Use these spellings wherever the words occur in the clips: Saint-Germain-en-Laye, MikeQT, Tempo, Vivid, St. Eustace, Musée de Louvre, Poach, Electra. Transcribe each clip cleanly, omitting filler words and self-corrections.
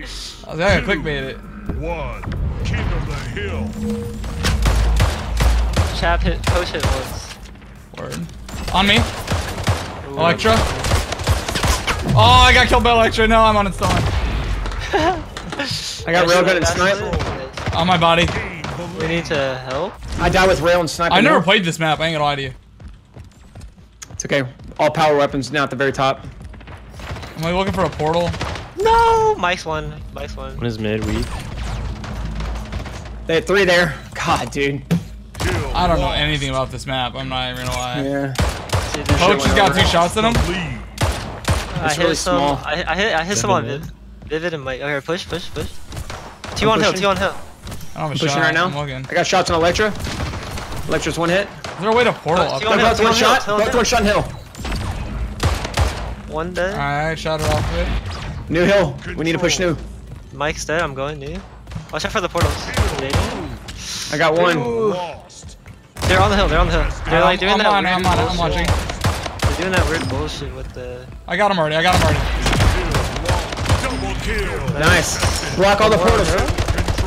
I was having a quick minute. One. King of the hill. Chap hit, Poach hit once. Word. On me. Electra. Oh, I got killed by Electra. No, I'm uninstalling. I got rail gun and snipe. On my body. We need to help. I die with rail and sniper. I never played this map. I ain't gonna lie to you. It's okay. All power weapons now at the very top. Am I looking for a portal? No! Mike's one. Mike's one. One is mid, weak. They had three there. God, dude. I don't know anything about this map. I'm not even gonna lie. Yeah. Poach has got two shots in him. It's really small. I hit some on Vivid and Mike. Okay, push, push, push. Two on hill, two on hill. I don't have a shot. Right now. I'm looking. I got shots on Electra. Electra's one hit. Is there a way to portal up? Both one shot. Both one shot on hill. One dead. Alright, shot it off it. New hill. We need to push new. Mike's dead. I'm going new. Watch out for the portals. I got one. They're on the hill. They're on the hill. They're like doing that weird bullshit. I'm watching. They're doing that weird bullshit with the... I got him already. I got him already. Nice. Block all the portals.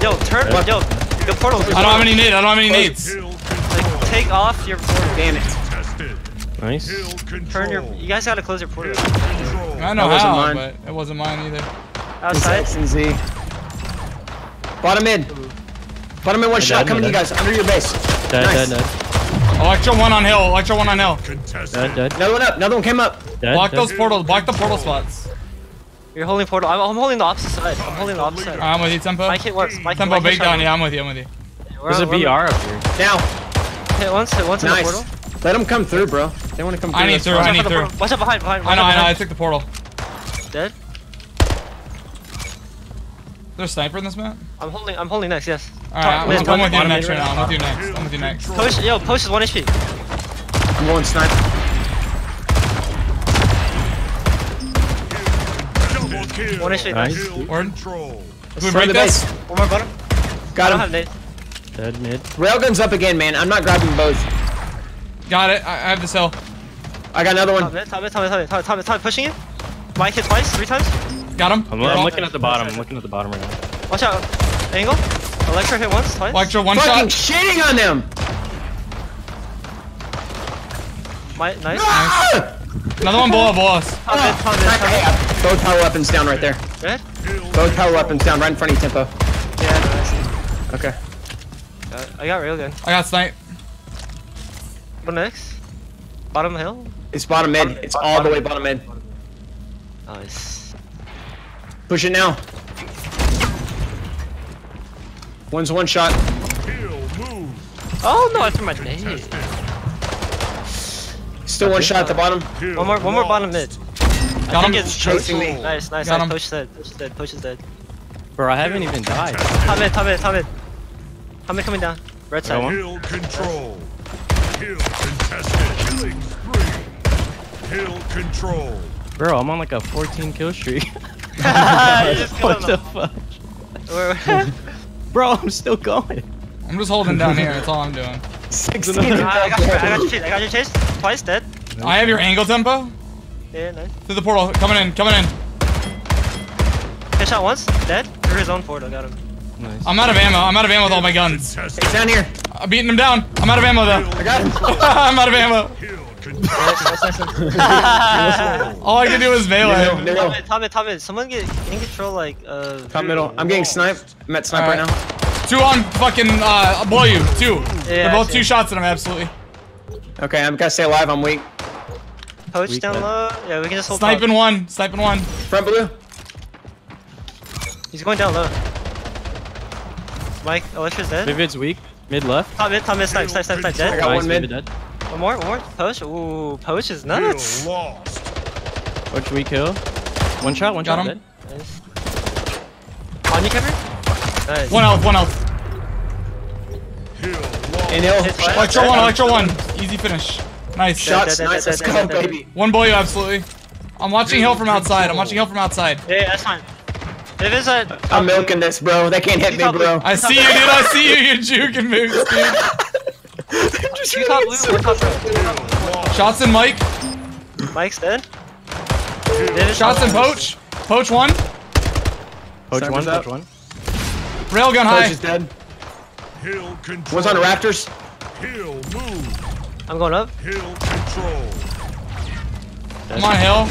Yo, turn. Yo, the portals. I don't have any nades. I don't have any nades. Like, take off your portal. Damn it. Nice. Turn your. You guys gotta close your portal. I know how, but it wasn't mine either. Outside. X and Z. Bottom mid. Bottom mid one shot coming to you guys. Under your base. Dead, nice. Dead. Electro one on hill. Electro one on hill. Dead, dead. Another one up. Another one came up. Dead, block those portals. Block the portal spots. You're holding portal. I'm holding the opposite side. I'm holding the opposite side. I'm with you, Tempo. Mike hit once. Tempo bait down. Yeah, I'm with you. I'm with you. There's a BR up here. Now. Hit once. Hit once in the portal. Let them come through, bro. They want to come through. I need through. I need through. Watch out behind. Behind. I know. I know. I took the portal. Dead. Is there a sniper in this map? I'm holding. I'm holding next. Yes. All right. I'm with you next right now. I'm with you next. I'm with you next. Post. Yo, post is 1 HP. I'm going sniper. One HP. Nice. Can we break this? One more bottom. Got him. Dead mid. Railgun's up again, man. I'm not grabbing both. Got it. I have the cell. I got another one. Top mid, pushing it. Mike hit twice, 3 times. Got him. I'm looking at the bottom. I'm looking at the bottom right now. Watch out. Angle. Electra hit once, twice. Electra one shot. Fucking shitting on them. Nice. Nice. Another one below us. Both power weapons down right there. Good. Both power weapons down right in front of you, Tempo. Yeah, nice. Okay. I got railgun. I got snipe. What next? Bottom hill? It's bottom mid. It's all the way bottom mid. Nice. Push it now. One's one shot. Oh no, I threw my nade. Still one shot at the bottom. One more bottom mid. Got him. It's chasing me. Nice, nice. Push dead. Push dead. Push is dead. Bro, I haven't even died. Top mid. Top mid coming down. Red side. Hill control. Hill contested killing spree. Hill control. Bro, I'm on like a 14 kill streak. What the fuck? Bro, I'm still going. I'm just holding down here. That's all I'm doing. 16. I got your chase. Twice dead. I have your angle, Tempo. Yeah, nice. Through the portal. Coming in. Headshot once. Dead. Through his own portal. Got him. Nice. I'm out of ammo with all my guns. He's down here. I'm beating him down. I'm out of ammo though. I got him. I'm out of ammo. All I can do is melee. Top mid. Someone get in control like top middle. I'm getting sniped. I'm at snipe right now. Two on fucking I'll blow you. Two. Yeah, they're both two shots at him, absolutely. Okay, I'm gotta stay alive, I'm weak. Poach down low. Yeah, we can just hold Sniping one. Front blue. He's going down low. Mike, Electra's dead. Vivid's weak. Mid left. Top mid, snipe, dead. I got one mid. Dead. One more. Poach. Ooh, Poach is nuts. Poach weak hill. One shot. Dead. Nice. On you, Kevin? Nice. One health. In hill. Electro one. Easy finish. Nice. Shots, nice. Let's go, baby. One boy, absolutely. I'm watching hill from outside. Yeah, that's fine. I'm milking this, bro. They can't hit me, bro. I see you, dude. I see you. You're juking moves, dude. Shots in Mike. Mike's dead. Shots in Poach. Poach one. Poach one, Poach one. Railgun high. Poach is dead. Hill control. One's on the rafters. Hill move. I'm going up. Hill control. Come on, Hill.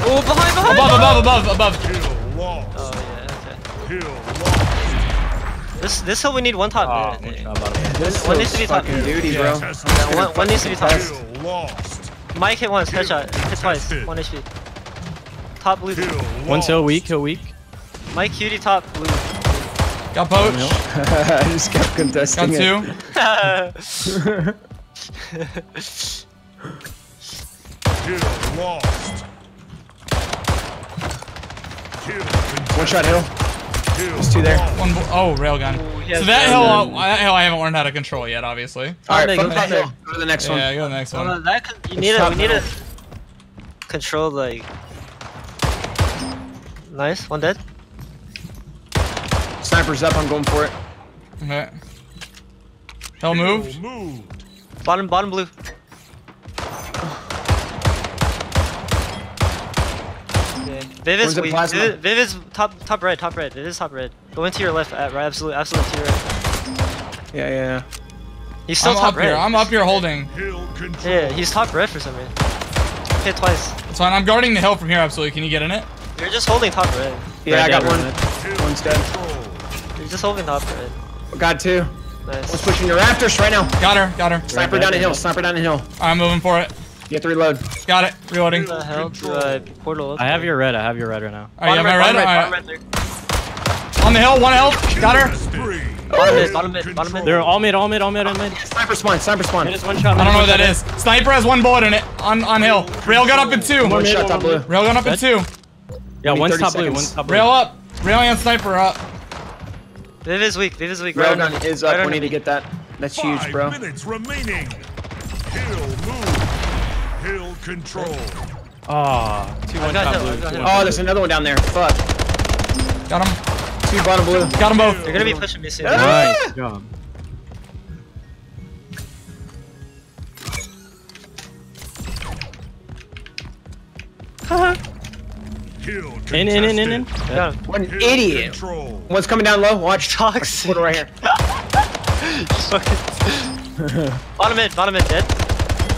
Oh, behind, behind. Above. Hill lost. Oh, yeah, okay. Hill lost. This hill we need one top. One needs to be top. Duty, bro. One needs to be top. Hill lost. Mike hit once, headshot. Hit twice. One HP. Top blue. One's hill weak, MikeQT top blue. Got Poach. I just kept contesting it. Got two. Hill lost. One shot hill. There's two there. One, oh, railgun. So that hill I haven't learned how to control yet, obviously. Alright, go to the next one. Yeah, go to the next one. No, that we need to control, like... Nice, one dead. Sniper's up, I'm going for it. Okay. Hill moved. Bottom blue. Okay. Vivid's top red. It is top red. Go into your left, at right, absolute to your right. Yeah. He's still top red. I'm up here holding. Yeah, he's top red for some reason. Hit twice. It's fine, I'm guarding the hill from here, absolutely. Can you get in it? You're just holding top red. Yeah, I got one. One's dead. You're just holding top red. Got two. Nice. One's pushing your rafters right now. Got her. Sniper down the hill, I'm moving for it. You have to reload. Got it. Reloading. What the hell do I portal up? I have your red right now. Alright, you have my red? Alright. On the hill, one health. Got her. Bottom mid. They're all mid. Sniper spawn. It is one shot. I don't know what that is. Sniper has one bullet in it. On hill. Railgun up in two. One shot top blue. Railgun up in two. Yeah, one's top blue. Rail up. Rail and sniper up. Viv is weak. Railgun is up. We need to get that. That's huge, bro. 5 minutes remaining. Hill move. Hill control. Ah, two top blue. Oh, there's another one down there. Fuck. Got him. Two bottom blue. Got them both. They're gonna be pushing me soon. Nice job. In. Yeah. What an idiot. Control. One's coming down low. Watch talks. One right here. Bottom mid dead.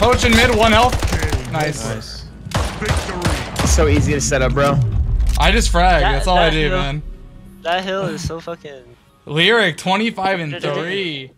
Poach in mid, one health. Nice. It's so easy to set up, bro. I just frag. That's all I do, man. That hill is so fucking... Lyric, 25 and 3.